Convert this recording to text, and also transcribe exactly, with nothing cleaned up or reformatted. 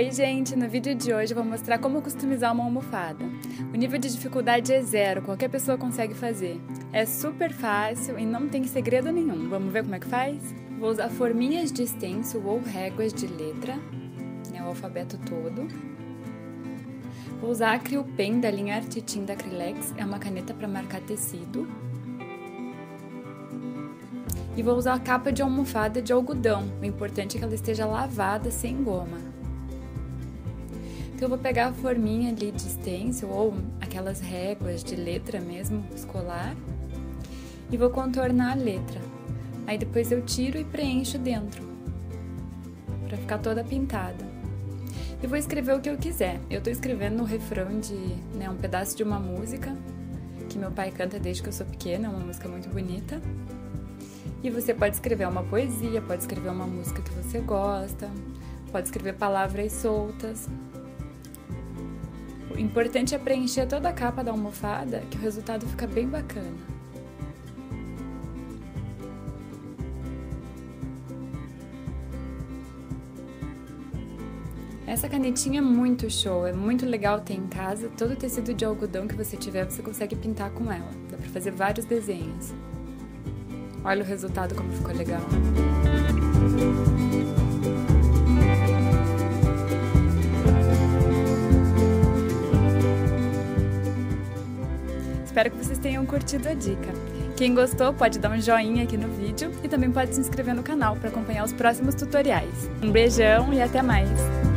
Oi gente, no vídeo de hoje eu vou mostrar como customizar uma almofada. O nível de dificuldade é zero, qualquer pessoa consegue fazer. É super fácil e não tem segredo nenhum. Vamos ver como é que faz? Vou usar forminhas de stencil ou réguas de letra, né, o alfabeto todo. Vou usar a Acrilpen da linha Artitim da Acrilex, é uma caneta para marcar tecido. E vou usar a capa de almofada de algodão, o importante é que ela esteja lavada, sem goma. Então eu vou pegar a forminha ali de stencil ou aquelas réguas de letra mesmo, escolar, e vou contornar a letra. Aí depois eu tiro e preencho dentro, pra ficar toda pintada. E vou escrever o que eu quiser. Eu tô escrevendo um refrão de né, um pedaço de uma música, que meu pai canta desde que eu sou pequena, é uma música muito bonita. E você pode escrever uma poesia, pode escrever uma música que você gosta, pode escrever palavras soltas. O importante é preencher toda a capa da almofada, que o resultado fica bem bacana. Essa canetinha é muito show, é muito legal ter em casa. Todo tecido de algodão que você tiver, você consegue pintar com ela. Dá pra fazer vários desenhos. Olha o resultado como ficou legal. Espero que vocês tenham curtido a dica. Quem gostou pode dar um joinha aqui no vídeo e também pode se inscrever no canal para acompanhar os próximos tutoriais. Um beijão e até mais!